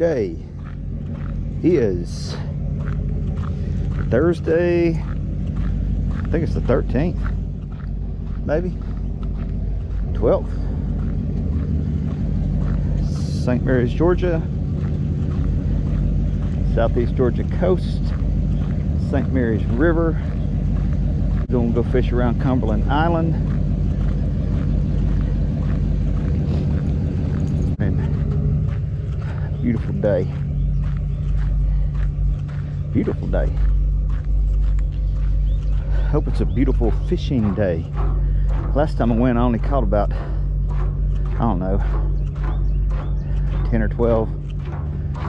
day is Thursday, I think it's the 13th, maybe 12th. Saint Mary's, Georgia, Southeast Georgia coast, Saint Mary's River. Gonna go fish around Cumberland Island. And beautiful day. Beautiful day. Hope it's a beautiful fishing day. Last time I went, I only caught about, I don't know, 10 or 12.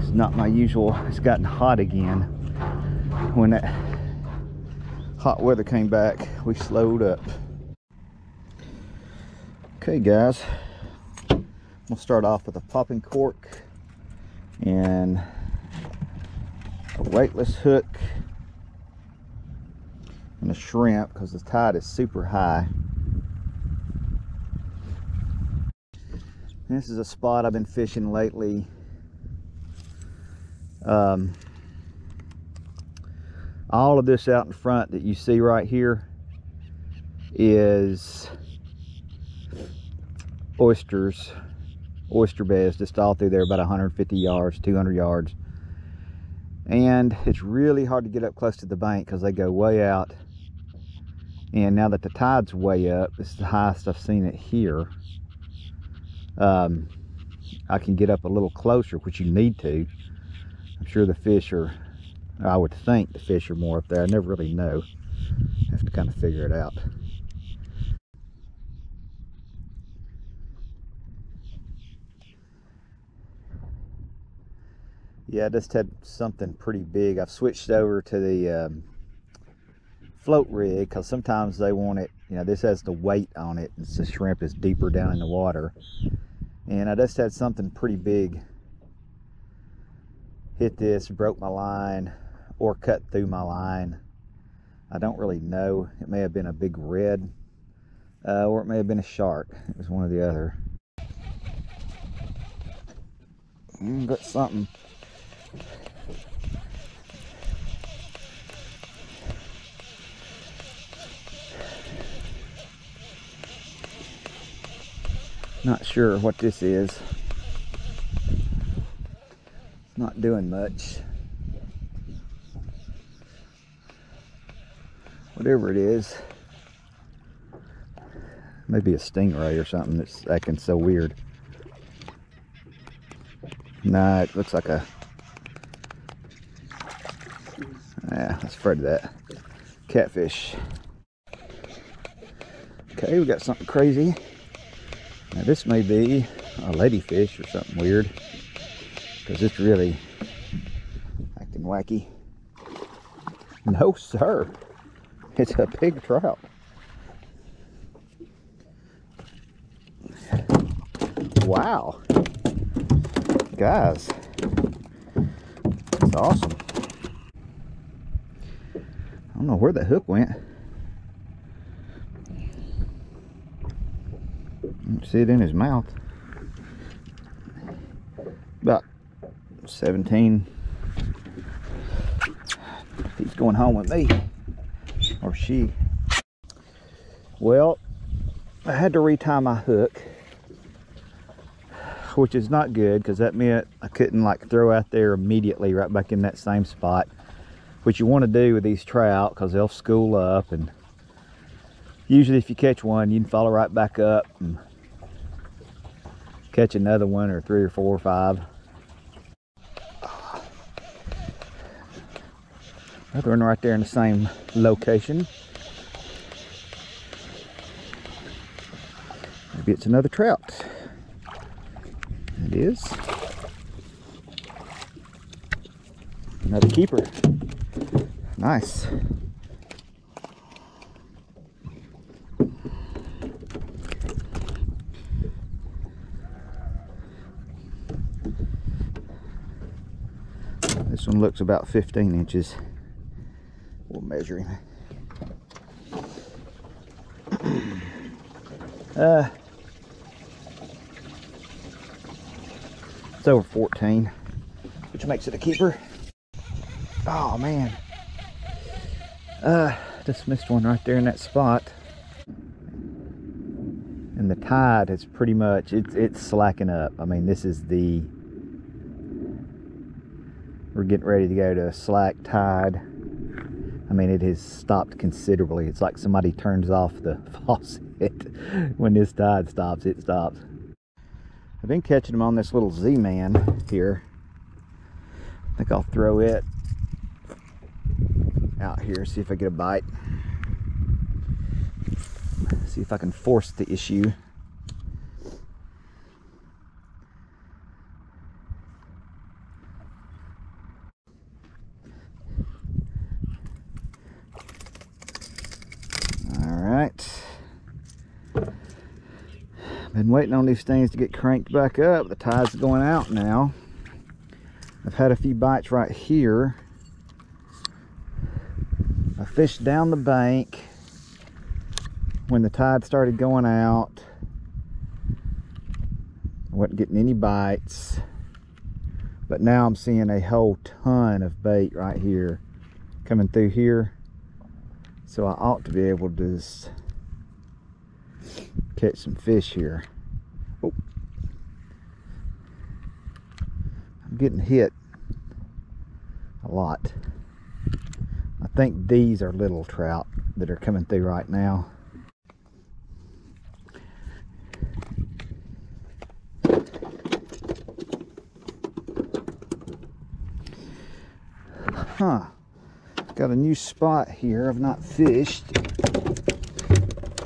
It's not my usual. It's gotten hot again. When that hot weather came back, we slowed up. Okay guys, we'll start off with a popping cork and a weightless hook and a shrimp because the tide is super high. And this is a spot I've been fishing lately. All of this out in front that you see right here is oysters, oyster beds just all through there, about 150 yards, 200 yards. And it's really hard to get up close to the bank because they go way out. And now that the tide's way up, it's the highest I've seen it here. I can get up a little closer, which you need to. I'm sure the fish are, I would think the fish are more up there. I never really know. I have to kind of figure it out. Yeah, I just had something pretty big. I've switched over to the float rig because sometimes they want it, you know, this has the weight on it, and the shrimp is deeper down in the water. And I just had something pretty big hit this, broke my line, or cut through my line. I don't really know. It may have been a big red, or it may have been a shark. It was one or the other. Got something. Not sure what this is. Not doing much. Whatever it is, maybe a stingray or something that's acting so weird. Nah, it looks like a, yeah, I was afraid of that. Catfish. Okay, we got something crazy. Now this may be a ladyfish or something weird, because it's really acting wacky. No sir, it's a big trout. Wow, guys, that's awesome. I don't know where that hook went. I don't see it in his mouth. About 17. He's going home with me, or she. Well, I had to retie my hook, which is not good because that meant I couldn't like throw out there immediately right back in that same spot, which you want to do with these trout because they'll school up, and usually if you catch one you can follow right back up and catch another one or three or four or five. Another one right there in the same location. Maybe it's another trout. It is. Another keeper. Nice. This one looks about 15 inches. We'll measure him. It's over 14. which makes it a keeper. Oh man, just missed one right there in that spot. And the tide is pretty much, it's slacking up. I mean, this is the, we're getting ready to go to a slack tide. I mean, it has stopped considerably. It's like somebody turns off the faucet. When this tide stops, it stops. I've been catching them on this little Z-Man here. I think I'll throw it out here, see if I get a bite. See if I can force the issue. Been waiting on these things to get cranked back up. The tide's going out now. I've had a few bites right here. I fished down the bank when the tide started going out. I wasn't getting any bites, but now I'm seeing a whole ton of bait right here coming through here, so I ought to be able to just catch some fish here. Oh, I'm getting hit a lot. I think these are little trout that are coming through right now. Huh, got a new spot here I've not fished.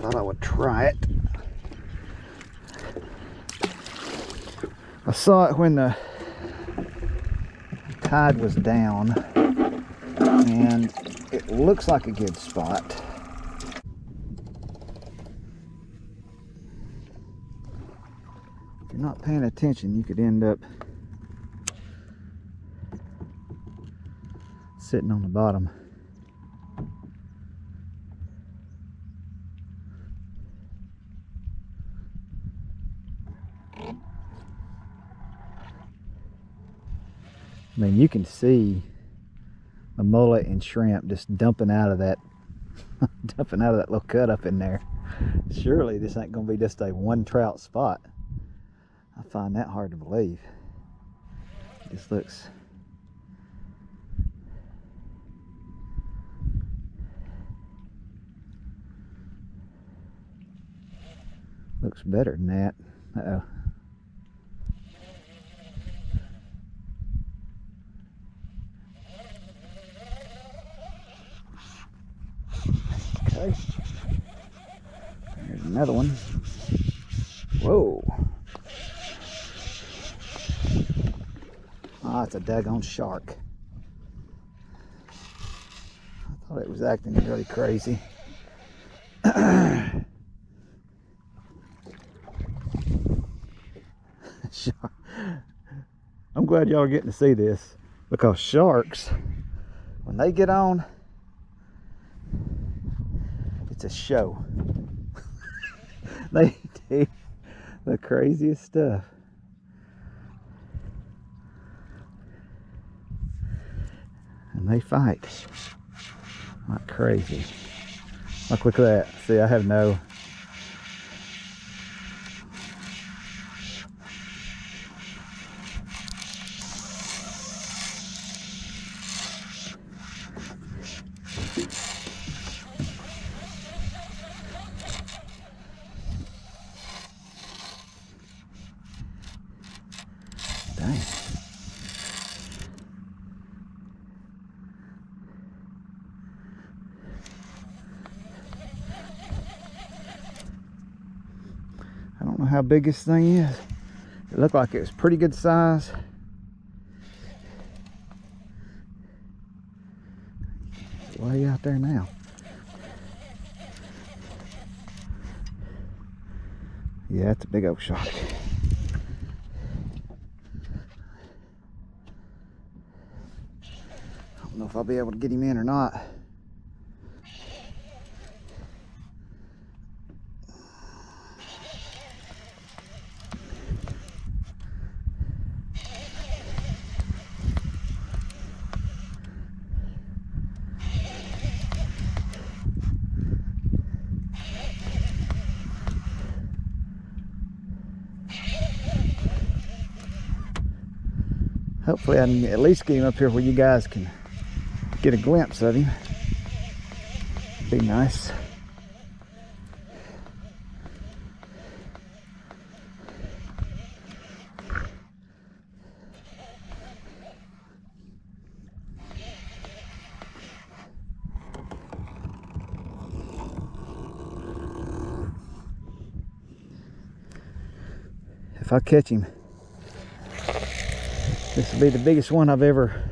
Thought I would try it. I saw it when the tide was down, and it looks like a good spot. If you're not paying attention, you could end up sitting on the bottom. I mean, you can see a mullet and shrimp just dumping out of that little cut up in there. Surely this ain't gonna be just a one trout spot. I find that hard to believe. This looks, looks better than that. Uh-oh. There's another one. Whoa. Ah, oh, it's a daggone shark. I thought it was acting really crazy. Shark. I'm glad y'all are getting to see this, because sharks, when they get on, a show. They do the craziest stuff. And they fight like crazy. Like, look at that. See, I have no... How big this thing is. It looked like it was pretty good size. It's way out there now. Yeah, that's a big old shark. I don't know if I'll be able to get him in or not. Hopefully I can at least get him up here where you guys can get a glimpse of him. Be nice. If I catch him, this will be the biggest one I've ever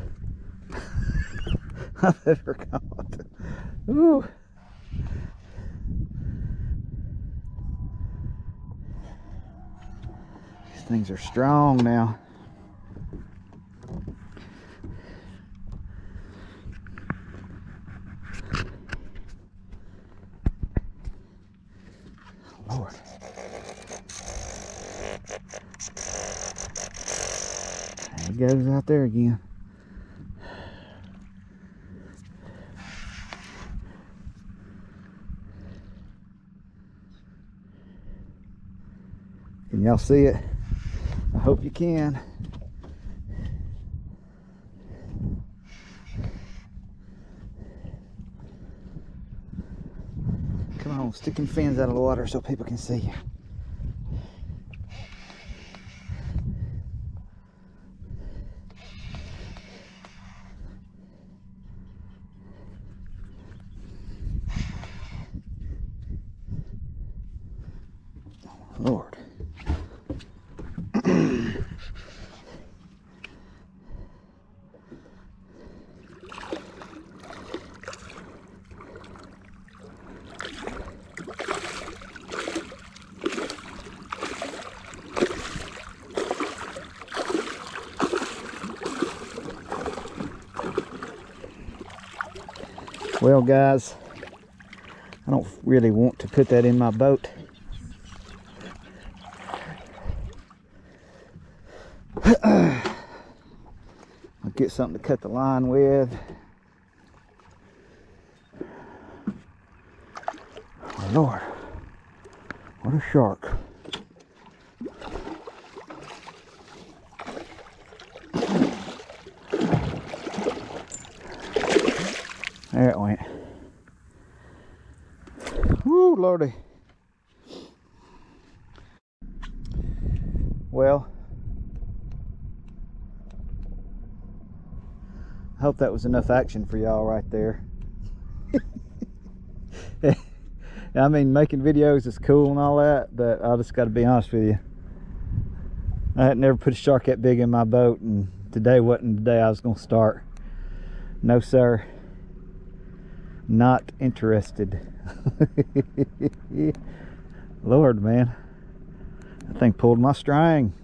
caught. Ooh. These things are strong now. Lord. He goes out there again. Can y'all see it? I hope you can. Come on, stick your fins out of the water so people can see you. Lord. Well, guys, I don't really want to put that in my boat. I'll get something to cut the line with. Oh, Lord, what a shark. There it went. Woo, Lordy. Well, I hope that was enough action for y'all right there. I mean, making videos is cool and all that, but I just got to be honest with you. I had never put a shark that big in my boat, and today wasn't the day I was going to start. No, sir. Not interested. Lord, man. That thing pulled my string.